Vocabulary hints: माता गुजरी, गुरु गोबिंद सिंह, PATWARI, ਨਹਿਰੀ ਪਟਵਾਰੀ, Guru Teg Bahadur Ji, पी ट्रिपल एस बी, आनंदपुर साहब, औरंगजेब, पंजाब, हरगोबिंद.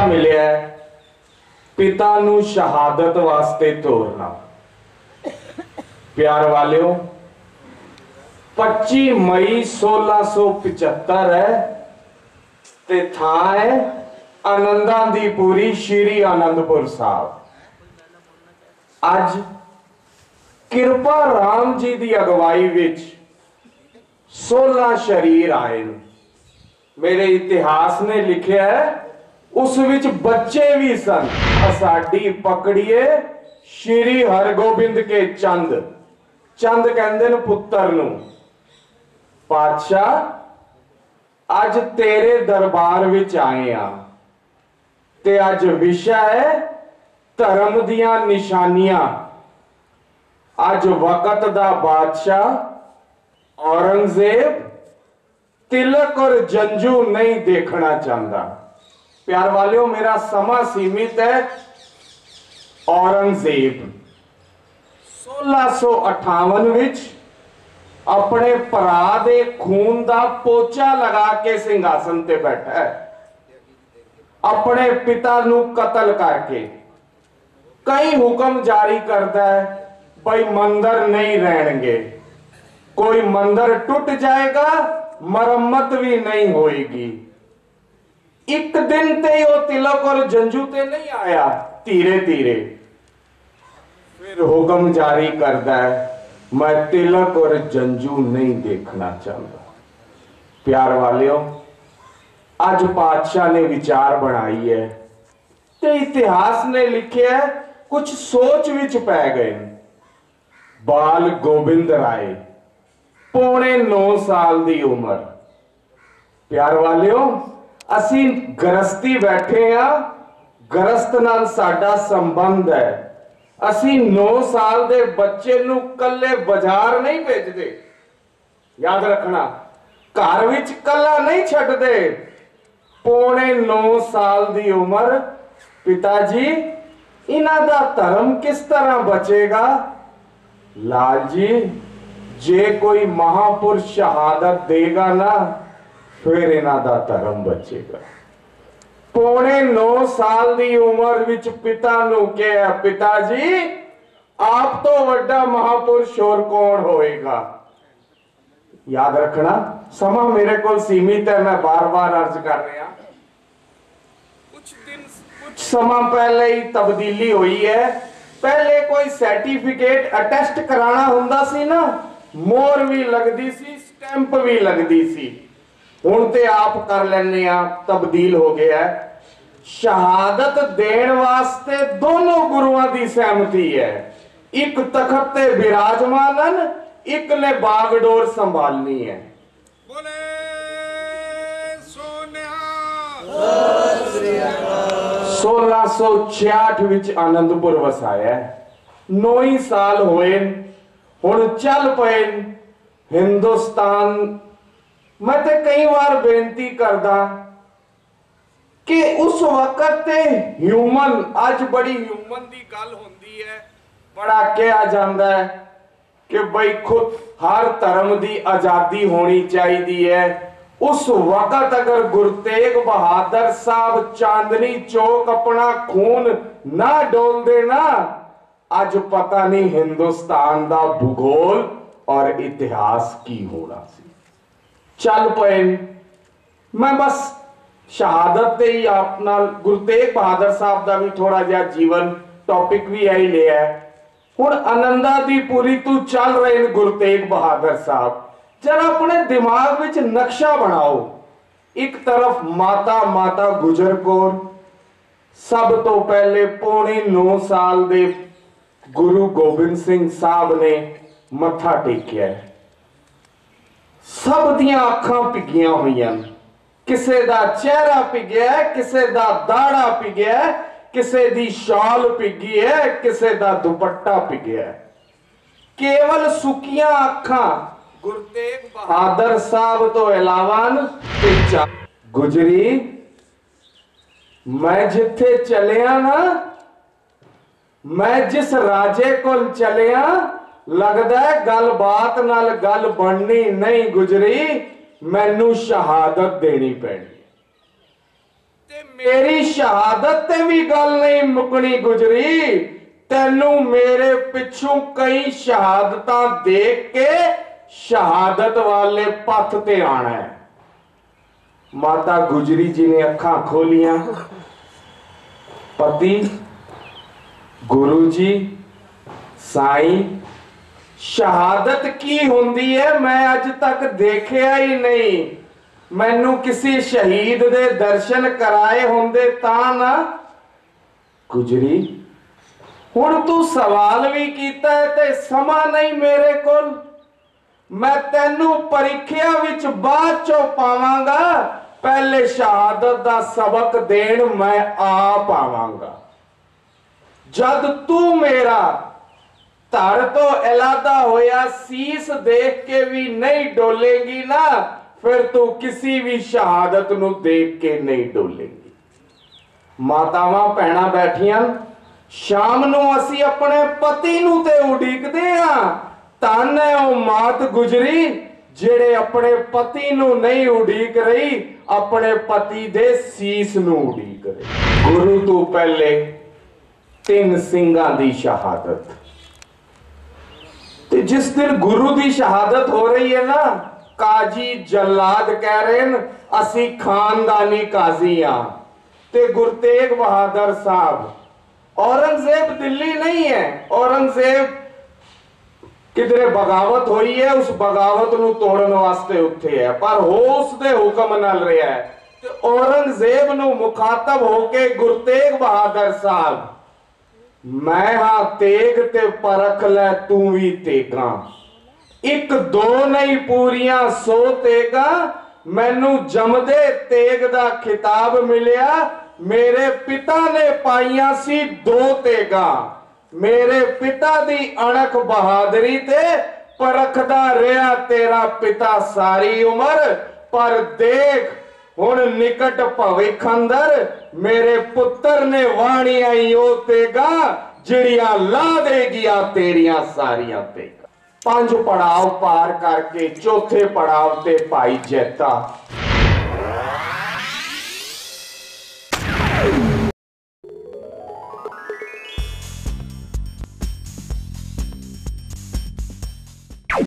क्या मिले पिता नू शहादत वास्ते तोरना। प्यार वालों 25 मई 1675 है ते थां है आनंदांदीपुरी श्री आनंदपुर साहब। अज कृपा राम जी की अगवाई विच 16 शरीर आए। मेरे इतिहास ने लिखा है उस विच बच्चे भी सन। साडी पकड़िए श्री हरगोबिंद के चंद चंद कहंदे ने पुत्तर नू। पातशाह अज तेरे दरबार विच आए आ ते अज विषय है धर्म दियां निशानियां। अज वक्त दा बादशाह औरंगजेब तिलक और जंजू नहीं देखना चाहता। प्यार वालों मेरा समा सीमित है। औरंगजेब 1658 विच अपने भरा दे खून दा पोचा लगा के सिंघासन ते बैठा है। अपने पिता नू कतल करके कई हुक्म जारी करता है भाई मंदिर नहीं रहेंगे, कोई मंदिर टूट जाएगा, मरम्मत भी नहीं होएगी। एक दिन ते वो तिलक और जंजू ते नहीं आया। धीरे धीरे फिर हुक्म जारी करता है मैं तिलक और जंजू नहीं देखना चाहता। प्यार वालों आज पातशाह ने विचार बनाई है ते इतिहास ने लिखे है कुछ सोच विच पै गए। बाल गोबिंद राय 9.5 साल की उम्र। प्यार वालों असी गृहस्थी बैठे हाँ, गृहस्थ नाल साडा संबंध है। असी 9 साल दे बच्चे नू कल्ले बाजार नहीं भेजते, याद रखना। घर विच कल्ला नहीं छड्डदे। 9.5 साल दी उम्र। पिताजी इन्हां दा धर्म किस तरह बचेगा? लाल जी जे कोई महापुरुष शहादत देगा ना फिर इन्हां दा धर्म बचेगा। 9.5 साल की उम्र विच पिता नू कहा पिताजी आप तो वड्डा महापुरुष और कौन होएगा। याद रखना समा मेरे को सीमित है, मैं बार बार अर्ज कर रहा। कुछ समा पहले ही तब्दीली हुई है। पहले कोई सर्टिफिकेट अटेस्ट कराना हुंदा सी ना, मोहर भी लगदी सी, स्टैंप भी लगदी सी। हुण ते आप कर लेने तब्दील हो गया है। शहादत देने वास्ते दोनों गुरुओं की सहमति है। एक तखत ते विराजमान है, एक ने बागडोर संभालनी है। बोले सोनिया 1666 विच आनंदपुर वसाया। 9 साल होए हुण चल पे हिंदुस्तान। मैं तो कई बार बेनती करदा कि उस वक्त ह्यूमन आज बड़ी ह्यूमन की गल होंदी है। बड़ा कहा जाता है कि भाई खुद हर धर्म की आजादी होनी चाहिए है। उस वक्त अगर गुरु तेग बहादुर साहब चांदनी चौक अपना खून ना डोल देना आज पता नहीं हिंदुस्तान का भूगोल और इतिहास की होना सी। चल पे मैं बस शहादत ते ही अपना गुरु तेग बहादुर साहब का भी थोड़ा जिहा जीवन टॉपिक भी आई लिया है। हुण आनंदा दी पूरी तू चल रहे गुरु तेग बहादुर साहब। जरा अपने दिमाग विच नक्शा बनाओ। एक तरफ माता गुजर कौर सब तो पहले 9.5 साल दे गुरु गोबिंद सिंह साहब ने मत्था टेकिया है। सब दियां अखां पिघियां हुईयां, किसे दा चेहरा पिघिया, किसे दा दाड़ा पिघिया, किसे दी शाल पिघी है, किसे दा दुपट्टा पिघिया। केवल सुकियां अखां गुरु तेग बहादुर साहब तो इलावान गुजरी। मैं जिथे चलिया ना, मैं जिस राजे कोल चलिया लगता है गलबात नाल गल बननी नहीं गुजरी, मैनू शहादत देनी पैनी। ते मेरी शहादत ते भी गल नहीं मुकनी गुजरी। तेनू मेरे पिछू कई शहादतां देख के शहादत वाले पथ ते आना है। माता गुजरी जी ने अखां खोलियां, पति, गुरु जी, साईं, शहादत की हुंदी है मैं अज तक देखिया ही नहीं। मैनू किसी शहीद दे दर्शन कराए होंदे तां ना। गुजरी हुण तू सवाल भी कीता है ते समा नहीं मेरे कोल, मैं तेनू परीक्षा विच बाद चो पावांगा। पहले शहादत दा सबक देण मैं आ पावांगा। जद तू मेरा तार तो इलादा होया सीस देख के भी नहीं डोलेगी ना, फिर तू किसी भी शहादत नू देख के नहीं डोलेगी। मातावां भैणां बैठियां, शाम नू असी अपने पति नू ते उडीकदे हां। ताने ओ मात गुजरी जेड़े अपने पति नू नहीं उडीक रही, अपने पति दे सीस नू उडीक रही। गुरु तू पहले तीन सिंघां दी शहादत, ते जिस दिन गुरु दी शहादत हो रही है ना, काजी जल्लाद कह रहे हैं असी खानदानी काजियां। ते गुरु तेग बहादुर साहब, औरंगजेब दिल्ली नहीं है, औरंगजेब किधरे बगावत हुई है उस बगावत नू तोड़न वास्ते उठे है, पर होश दे हुक्म नाल रहा है। ते औरंगजेब नू मुखातब होके गुरु तेग बहादुर साहब, मैं हां तेग ते परख लै तू भी तेगा, एक दो नहीं पूरियां सो तेगा। मैनू जमदे तेग दा खिताब मिलिया, मेरे पिता ने पाइयां सी दो तेगा। मेरे पिता दी अणख बहादुरी ते परखदा रहा तेरा पिता सारी उम्र, पर देख हुण निकट भविख अंदर मेरे पुत्र ने वाणियां ही ओ तेगा जिड़ियां ला देगियां तेरियां सारियां तेगा। 5 पड़ाव पार करके चौथे पड़ाव ते पाई जैता।